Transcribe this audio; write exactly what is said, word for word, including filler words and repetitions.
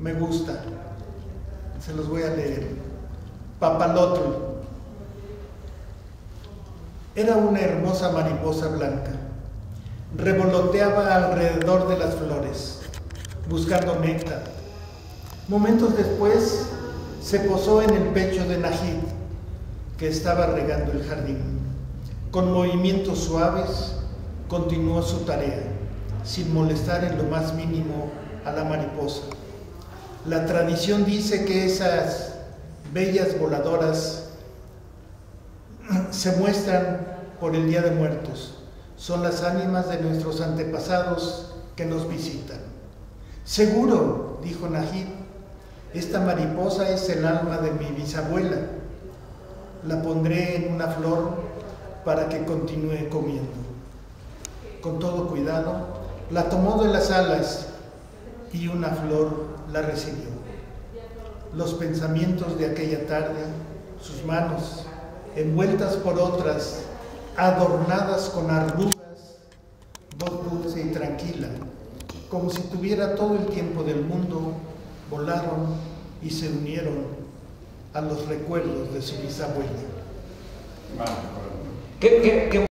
me gusta. Se los voy a leer. Papalotl. Era una hermosa mariposa blanca. Revoloteaba alrededor de las flores, buscando néctar. Momentos después, se posó en el pecho de Najib, que estaba regando el jardín. Con movimientos suaves, continuó su tarea, sin molestar en lo más mínimo a la mariposa. La tradición dice que esas bellas voladoras se muestran por el Día de Muertos. Son las ánimas de nuestros antepasados que nos visitan. Seguro, dijo Najib, esta mariposa es el alma de mi bisabuela. La pondré en una flor para que continúe comiendo. Con todo cuidado, la tomó de las alas y una flor la recibió. Los pensamientos de aquella tarde, sus manos, envueltas por otras, adornadas con arrugas, voz dulce y tranquila, como si tuviera todo el tiempo del mundo, volaron y se unieron a los recuerdos de su bisabuela. ¿Qué, qué, qué...